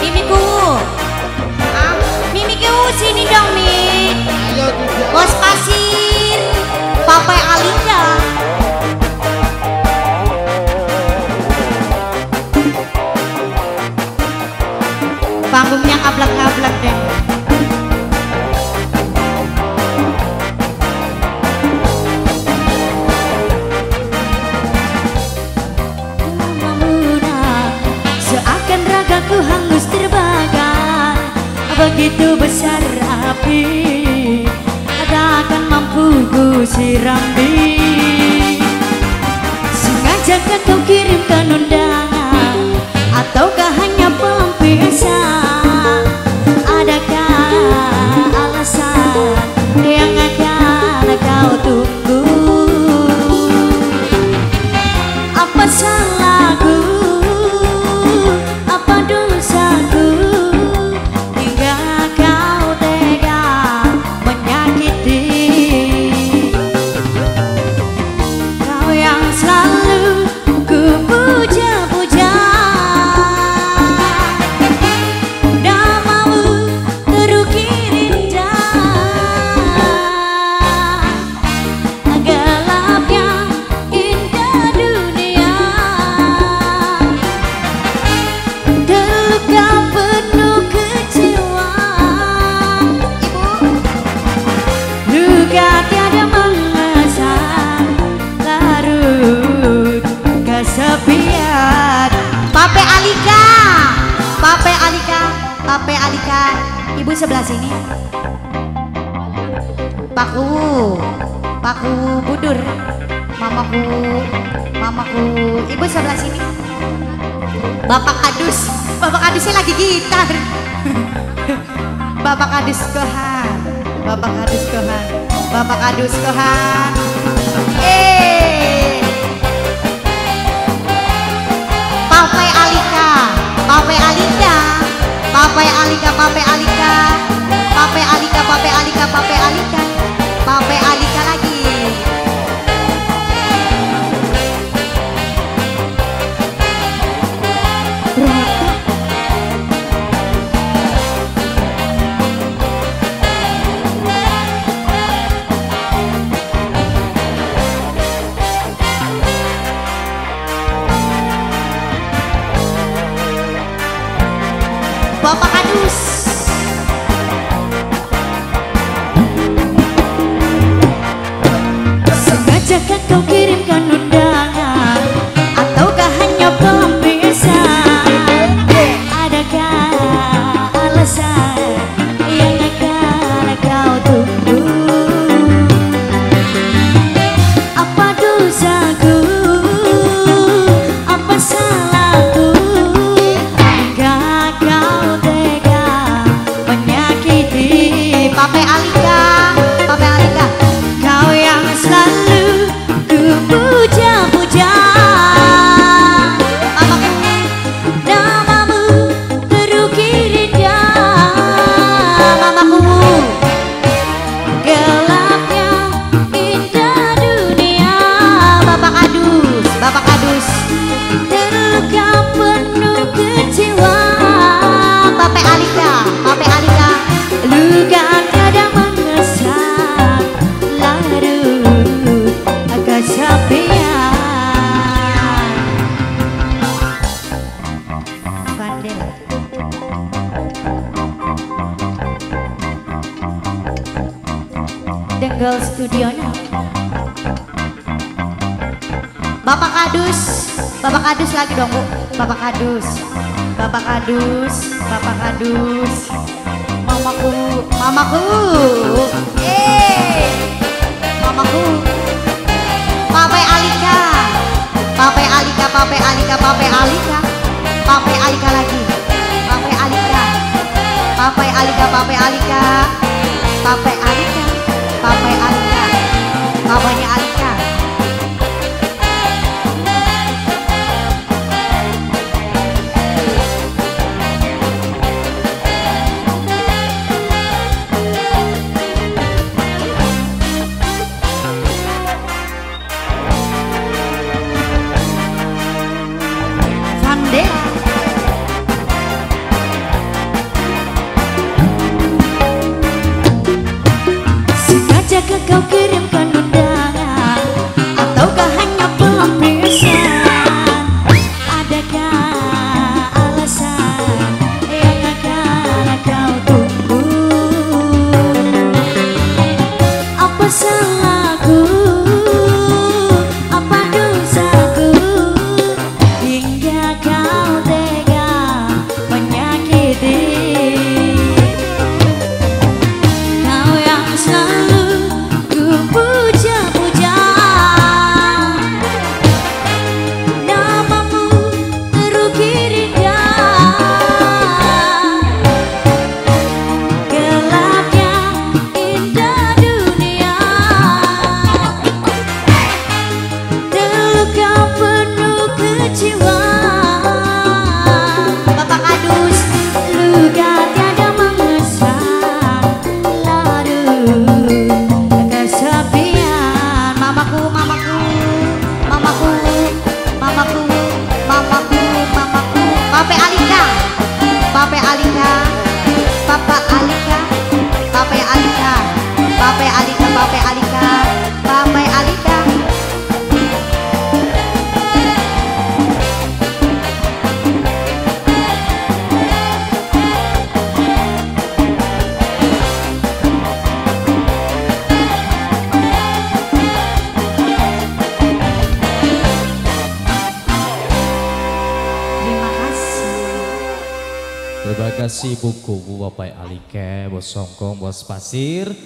Mimiku. Mimiku sini dong, Mik. Bos pasir. Papa Alinda. Panggungnya kablak-kablak deh. Ragaku hangus terbakar, begitu besar api, takkan mampu ku sirami. Sengaja kau kirimkan undangan, ataukah hanya pembiasaan? Adakah alasan yang akan kau tunggu? Apa salahku? Pape Alika, ibu sebelah sini. Paku budur. Mamaku, ibu sebelah sini. Bapak kadusnya lagi gitar. Bapak kadus kohan. Pape Alika lagi. Bapak kadus. Jika kau kirimkan undangan, ataukah hanya pembiasaan? Adakah alasan yang akan kau tunggu? Apa dosaku? Apa salahku? Hingga kau tega menyakiti. Pape Alika, kau yang selalu puja-puja, apakah namamu terukir indah? Mamaku, gelapnya indah dunia. Bapak kadus, terluka penuh kecewa. Pape Alika, luka tiada mengesah, larut agak sepian. Denggel studionya. Bapak kadus lagi dong, Bu. Bapak kadus. Mamaku. Mamaku. Pape Alika lagi. Pape Alika, papanya Alika. kasih buku buah pai alike bos songkong bos pasir